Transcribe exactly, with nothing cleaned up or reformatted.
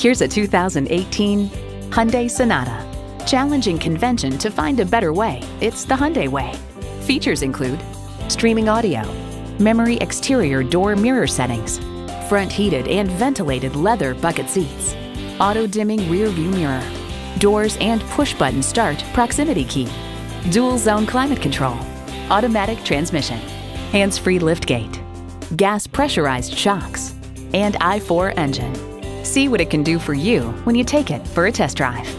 Here's a two thousand eighteen Hyundai Sonata. Challenging convention to find a better way, it's the Hyundai way. Features include streaming audio, memory exterior door mirror settings, front heated and ventilated leather bucket seats, auto dimming rear view mirror, doors and push button start proximity key, dual zone climate control, automatic transmission, hands-free liftgate, gas pressurized shocks, and I four engine. See what it can do for you when you take it for a test drive.